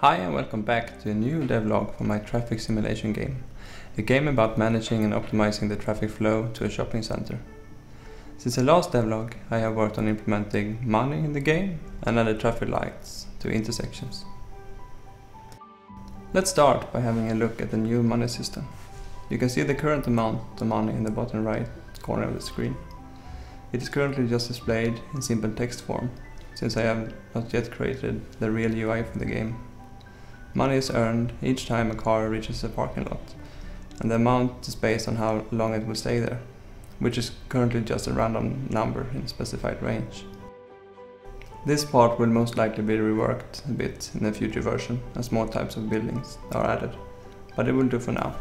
Hi and welcome back to a new devlog for my traffic simulation game. A game about managing and optimizing the traffic flow to a shopping center. Since the last devlog I have worked on implementing money in the game and added traffic lights to intersections. Let's start by having a look at the new money system. You can see the current amount of money in the bottom right corner of the screen. It is currently just displayed in simple text form, since I have not yet created the real UI for the game. Money is earned each time a car reaches a parking lot, and the amount is based on how long it will stay there, which is currently just a random number in a specified range. This part will most likely be reworked a bit in a future version, as more types of buildings are added, but it will do for now.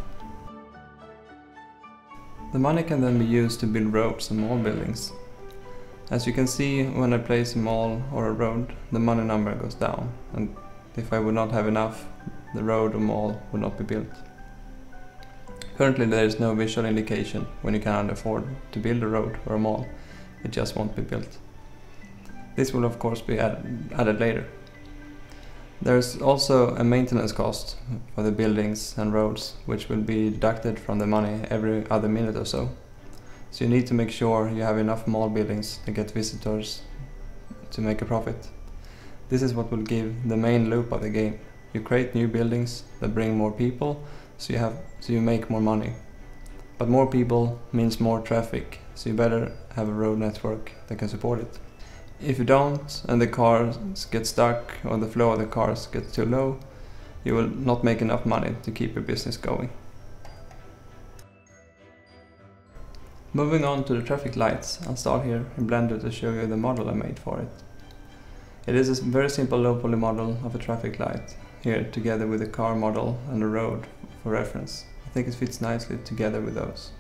The money can then be used to build roads and mall buildings. As you can see, when I place a mall or a road, the money number goes down, and if I would not have enough, the road or mall would not be built. Currently there is no visual indication when you cannot afford to build a road or a mall, it just won't be built. This will of course be added later. There is also a maintenance cost for the buildings and roads, which will be deducted from the money every other minute or so. So you need to make sure you have enough mall buildings to get visitors to make a profit. This is what will give the main loop of the game. You create new buildings that bring more people, so you make more money. But more people means more traffic, so you better have a road network that can support it. If you don't, and the cars get stuck, or the flow of the cars gets too low, you will not make enough money to keep your business going. Moving on to the traffic lights, I'll start here in Blender to show you the model I made for it. It is a very simple low poly model of a traffic light, here together with a car model and a road for reference. I think it fits nicely together with those.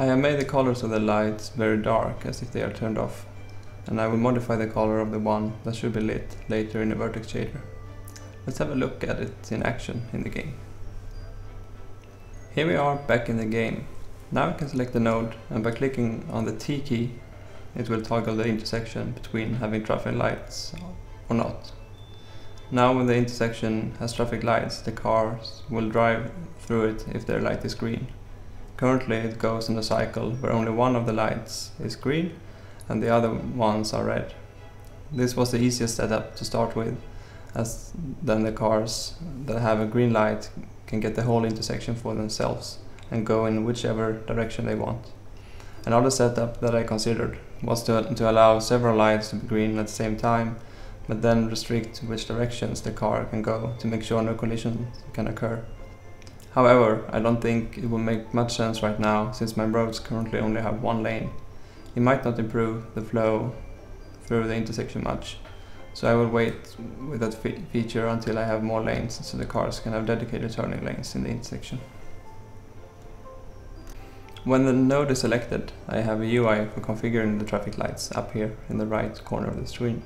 I have made the colors of the lights very dark, as if they are turned off, and I will modify the color of the one that should be lit later in the vertex shader. Let's have a look at it in action in the game. Here we are back in the game. Now I can select the node, and by clicking on the T key, it will toggle the intersection between having traffic lights or not. Now when the intersection has traffic lights, the cars will drive through it if their light is green. Currently it goes in a cycle where only one of the lights is green and the other ones are red. This was the easiest setup to start with, as then the cars that have a green light can get the whole intersection for themselves and go in whichever direction they want. Another setup that I considered was to allow several lights to be green at the same time, but then restrict which directions the car can go to make sure no collisions can occur. However, I don't think it will make much sense right now, since my roads currently only have one lane. It might not improve the flow through the intersection much, so I will wait with that feature until I have more lanes, so the cars can have dedicated turning lanes in the intersection. When the node is selected, I have a UI for configuring the traffic lights up here in the right corner of the screen.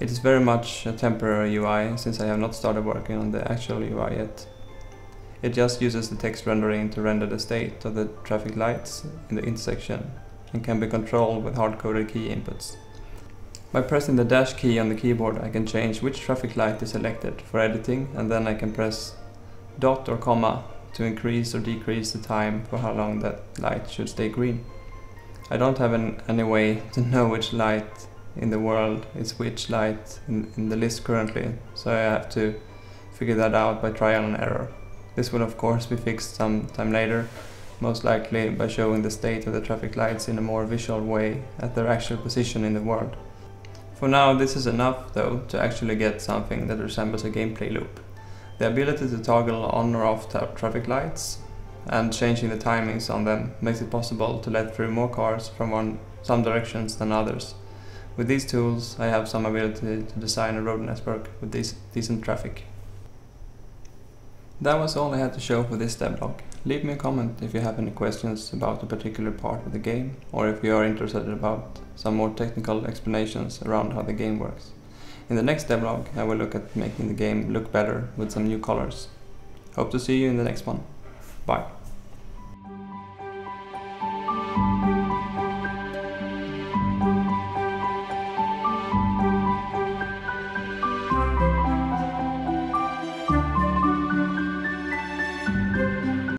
It is very much a temporary UI, since I have not started working on the actual UI yet. It just uses the text rendering to render the state of the traffic lights in the intersection and can be controlled with hard-coded key inputs. By pressing the dash key on the keyboard, I can change which traffic light is selected for editing, and then I can press dot or comma to increase or decrease the time for how long that light should stay green. I don't have any way to know which light in the world is which light in the list currently, so I have to figure that out by trial and error. This will of course be fixed sometime later, most likely by showing the state of the traffic lights in a more visual way at their actual position in the world. For now this is enough though to actually get something that resembles a gameplay loop. The ability to toggle on or off traffic lights and changing the timings on them makes it possible to let through more cars from some directions than others. With these tools I have some ability to design a road network with decent traffic. That was all I had to show for this devlog. Leave me a comment if you have any questions about a particular part of the game, or if you are interested about some more technical explanations around how the game works. In the next devlog, I will look at making the game look better with some new colors. Hope to see you in the next one. Bye.